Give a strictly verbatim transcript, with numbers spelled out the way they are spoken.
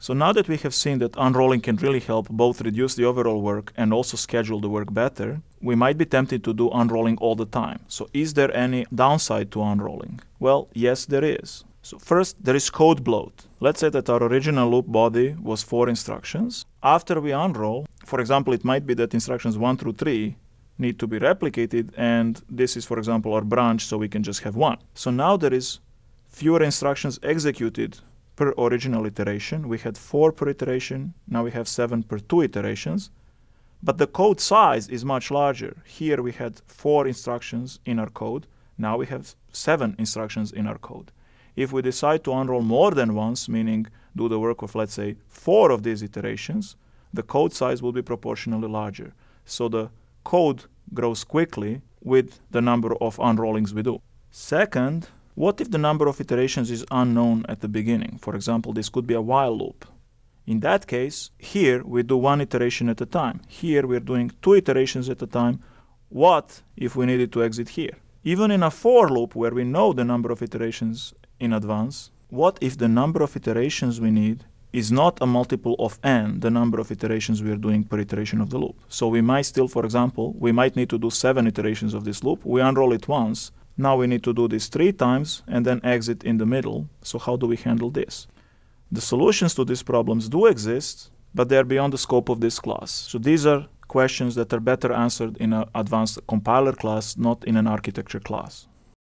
So now that we have seen that unrolling can really help both reduce the overall work and also schedule the work better, we might be tempted to do unrolling all the time. So is there any downside to unrolling? Well, yes, there is. So first, there is code bloat. Let's say that our original loop body was four instructions. After we unroll, for example, it might be that instructions one through three need to be replicated, and this is, for example, our branch, so we can just have one. So now there is fewer instructions executed per original iteration. We had four per iteration, now we have seven per two iterations, but the code size is much larger. Here we had four instructions in our code, now we have seven instructions in our code. If we decide to unroll more than once, meaning do the work of, let's say, four of these iterations, the code size will be proportionally larger. So the code grows quickly with the number of unrollings we do. Second, what if the number of iterations is unknown at the beginning? For example, this could be a while loop. In that case, here we do one iteration at a time. Here we're doing two iterations at a time. What if we needed to exit here? Even in a for loop where we know the number of iterations in advance, what if the number of iterations we need is not a multiple of n, the number of iterations we are doing per iteration of the loop? So we might still, for example, we might need to do seven iterations of this loop. We unroll it once. Now we need to do this three times and then exit in the middle. So how do we handle this? The solutions to these problems do exist, but they are beyond the scope of this class. So these are questions that are better answered in an advanced compiler class, not in an architecture class.